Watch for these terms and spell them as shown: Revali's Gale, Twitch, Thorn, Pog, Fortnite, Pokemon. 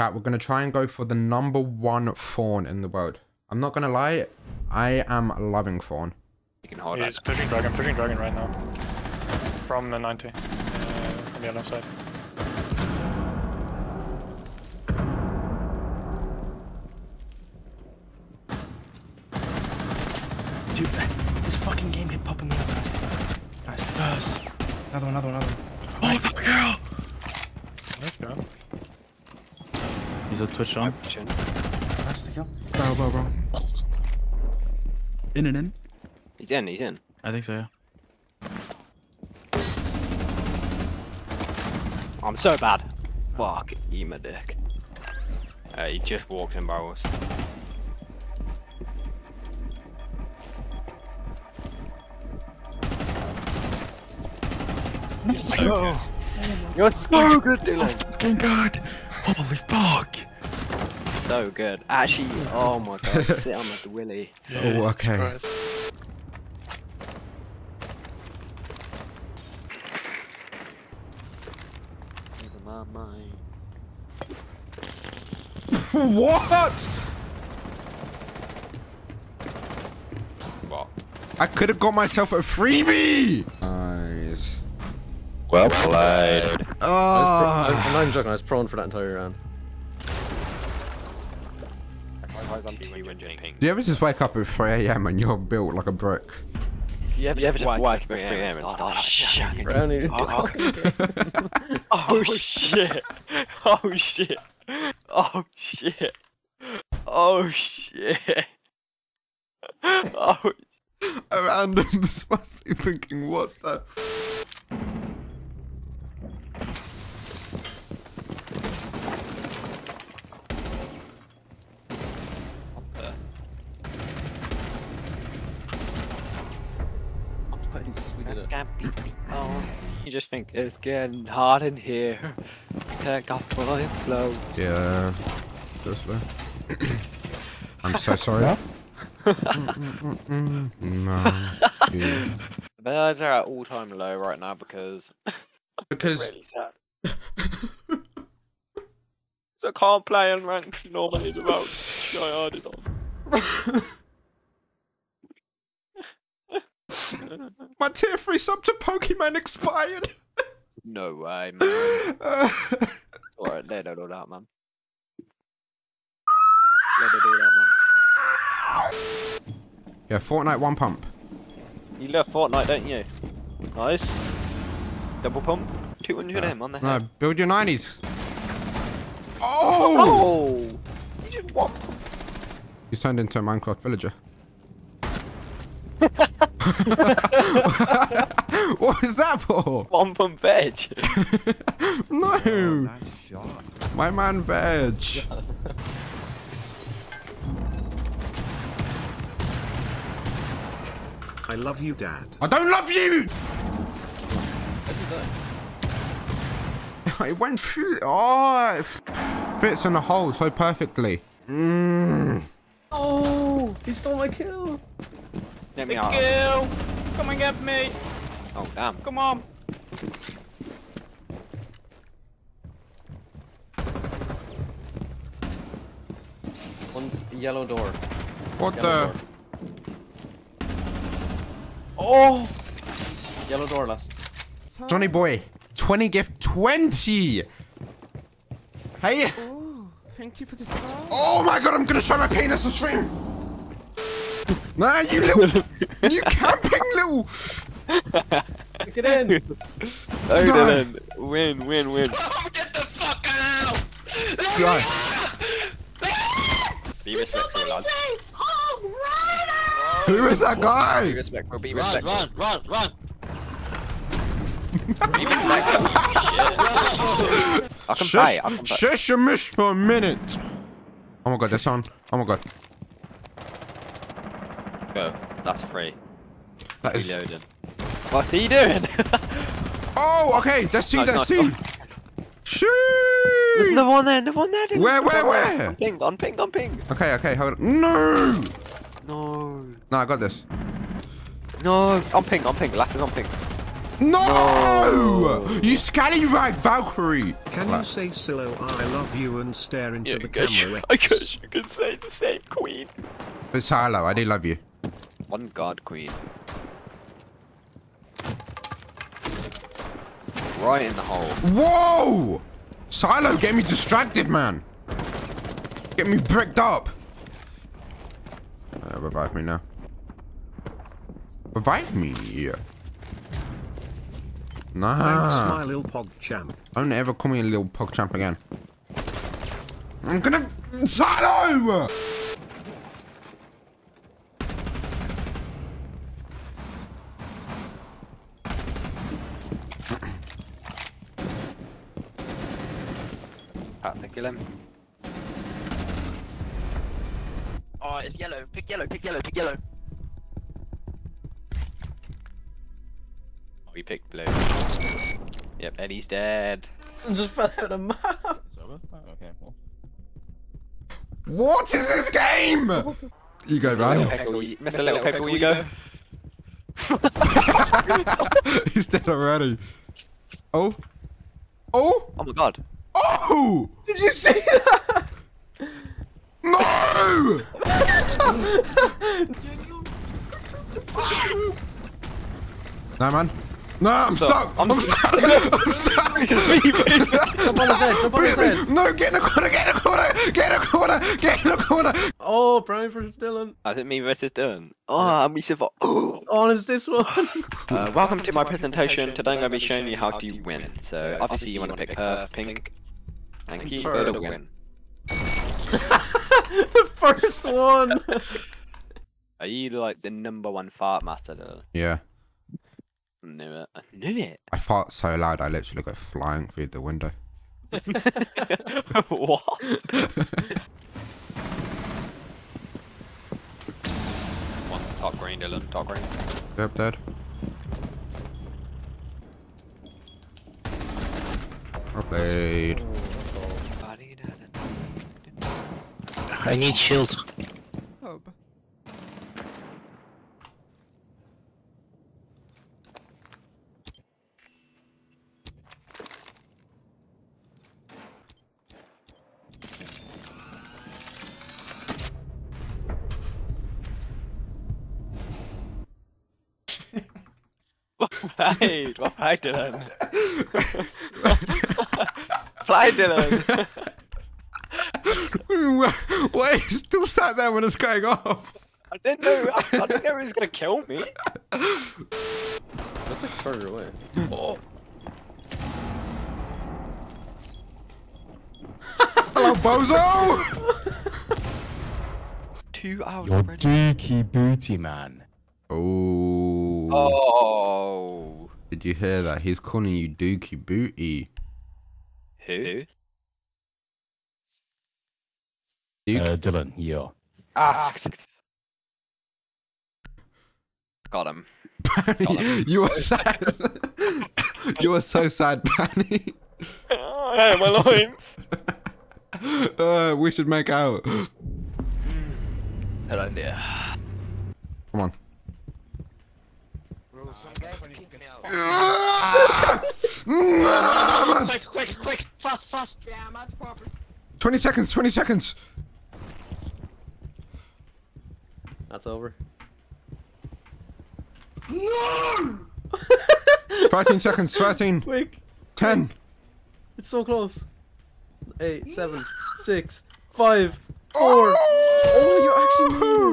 Chat, we're going to try and go for the #1 Thorn in the world. I'm not going to lie, I am loving Thorn. You can hold He's pushing dragon right now. From the 90. From the other side. Dude, this fucking game kept popping me up. Nice. Nice. Nice. Another one. Oh, nice. Fuck, girl! Let's go. He's a Twitch on. Nice to kill. Bro. In and in. He's in. I think so, yeah. Oh, I'm so bad. Fuck, eat my dick. He just walked in barrels. You're so good. You're so good, Dylan. Oh, fucking god. Holy fuck. So good. Actually, oh my god. Sit on the willy. Oh, okay. Christ. What? I could have got myself a freebie. Nice. Well played. Oh. I'm not even joking. I was prone for that entire round. Do you ever just wake up at 3 AM and you're built like a brick? You ever just wake up at 3 AM and start shagging? Oh shit! Oh shit! Oh, a random just must be thinking, what the? You just think it's getting hard in here. Take off my clothes. Yeah. This way. I'm so sorry. The birds are at all-time low right now because it's really sad. So I can't play on rank normally without shit on. My tier 3 sub to Pokemon expired. No way, man. Alright, they don't do that, man. Yeah, Fortnite one pump. You love Fortnite, don't you? Nice. Double pump. 200 M on the head. No, build your 90s. Oh! You just what? He's turned into a Minecraft villager. What is that for? One pump veg. No. Oh, nice shot. My man veg. I love you, Dad. I don't love you. It went through. Oh, it fits in the hole so perfectly. Mm. Oh, he stole my kill. Get me out. Kill. Come and get me. Oh damn. Come on. One's yellow door. What yellow the? Door. Oh! Yellow door last. Johnny boy, 20 gift, 20! Hey! Ooh, thank you for the time. Oh my god, I'm gonna show my penis on stream! Nah, you little... you camping little... Look it in! Oh, Dylan, win. Oh, get the fuck out! Be respectful, lads. Who is that guy? Be respectful, be respectful. Run! Be respectful. Shit. I can play, Shush your mish for a minute. Oh my god, that's on. Oh my god. Go. That's free. That is... Reloaded. What's he doing? Oh, okay. That's you. Shoot! There's another one there. Where? On ping. Okay, hold on. No, I got this. No, on ping. Last is on ping. No! You scanning right, Valkyrie? Can you say Silo, I love you and stare into the camera? I guess you can say the same, Queen. But Silo, I do love you. One God, Queen. Right in the hole. Whoa! Silo, get me distracted, man. Get me bricked up. Revive me now. Revive me. Nah. Thanks, my little pog champ. Don't ever call me a little pog champ again. I'm gonna Silo. Kill him. Oh, it's yellow. Pick yellow, pick yellow, pick yellow. Oh, he picked blue. Yep, Eddie's dead. I just fell out of the map. Okay, cool. What is this game? You go, Ryan. Mr. Little Pickle, you go. He's dead already. Oh. Oh. Oh my god. Oh! Did you see that? No! No, man. No, I'm stuck. I'm stuck. Jump on his head. Jump on his head. No, get in the corner. Get in the corner. Get in the corner. Get in the corner. Oh, Brian versus Dylan. I think me versus Dylan. Oh, and we survived. Oh, it's this one. Welcome to my presentation. Today I'm going to be showing you how to win. So obviously you want to pick her, pink. Thank you for the win. The first one. Are you like the #1 fart master, Dylan? Yeah. I knew it. I knew it. I fart so loud I literally go flying through the window. What? One's top green, Dylan. Top green. Yep, dead. I played. I need shield. Oh. Right, well, hi Dylan. Fly Dylan. Why are you still sat there when it's going off? I didn't know he was gonna kill me. That's like further away. Oh. Hello, bozo! 2 hours. Your deaky booty man. Oh. Oh. Did you hear that? He's calling you Dookie Booty. Who? Dylan, yo. Ah. Got him. Panny, you are sad. You are so sad, Panny. Oh, I am alive. We should make out. Hello, dear. Come on. Quick, fast. Yeah, that's proper. 20 seconds. That's over. No! 13 seconds, 13. Quick. 10. It's so close. 8, 7, 6, 5, 4. Oh, you actually moved.